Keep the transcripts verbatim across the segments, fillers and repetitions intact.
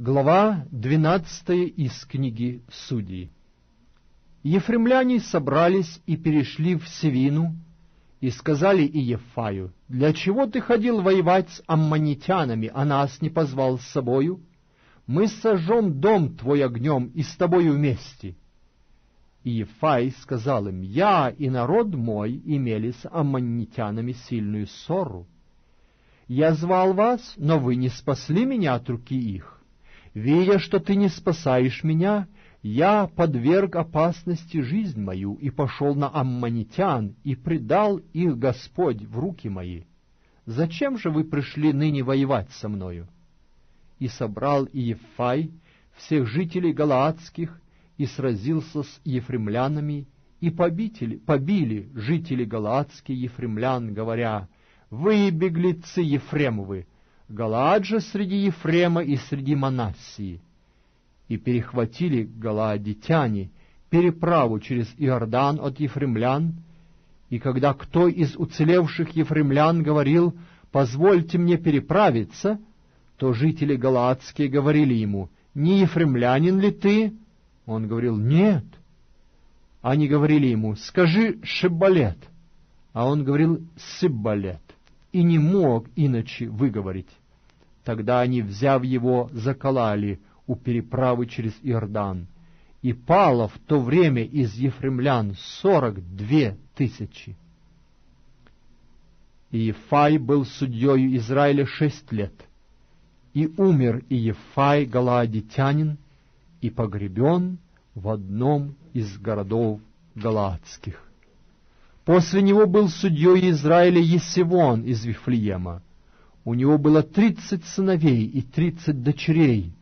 Глава двенадцатая из книги Судей. Ефремляне собрались и перешли в Севину, и сказали Иефаю: «Для чего ты ходил воевать с аммонитянами, а нас не позвал с собою? Мы сожжем дом твой огнем и с тобою вместе». Иефай сказал им: «Я и народ мой имели с аммонитянами сильную ссору. Я звал вас, но вы не спасли меня от руки их. Видя, что ты не спасаешь меня, я подверг опасности жизнь мою и пошел на аммонитян, и предал их Господь в руки мои. Зачем же вы пришли ныне воевать со мною?» И собрал Иефай всех жителей Галаадских, и сразился с ефремлянами, и побили, побили жители Галаадские ефремлян, говоря: «Вы, беглецы Ефремовы! Галаад же среди Ефрема и среди Манассии». И перехватили галаадитяне переправу через Иордан от ефремлян, и когда кто из уцелевших ефремлян говорил: «Позвольте мне переправиться», то жители галаадские говорили ему: «Не ефремлянин ли ты?» Он говорил: «Нет». Они говорили ему: «Скажи шиббалет», а он говорил «сиббалет», и не мог иначе выговорить. Тогда они, взяв его, заколали у переправы через Иордан, и пало в то время из ефремлян сорок две тысячи. Иефай был судьей Израиля шесть лет, и умер Иефай галаадитянин, и погребен в одном из городов галаадских. После него был судьей Израиля Есивон из Вифлеема. У него было тридцать сыновей и тридцать дочерей,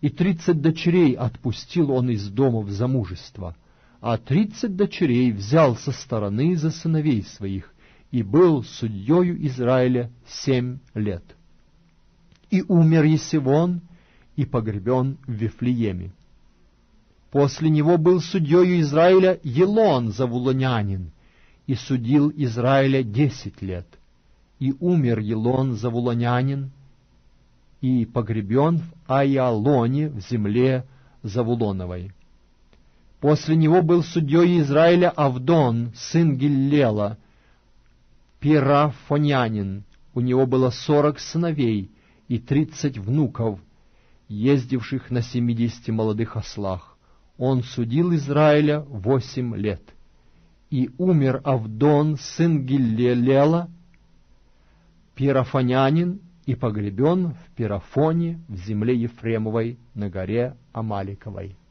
и тридцать дочерей отпустил он из дома в замужество, а тридцать дочерей взял со стороны за сыновей своих, и был судьею Израиля семь лет. И умер Есивон, и погребен в Вифлееме. После него был судьею Израиля Елон завулонянин, и судил Израиля десять лет. И умер Елон завулонянин, и погребен в Айялоне в земле Завулоновой. После него был судьей Израиля Авдон, сын Гиллела, пирофонянин. У него было сорок сыновей и тридцать внуков, ездивших на семидесяти молодых ослах. Он судил Израиля восемь лет. И умер Авдон, сын Гиллелела, пирофонянин, и погребен в Пирофоне в земле Ефремовой на горе Амаликовой.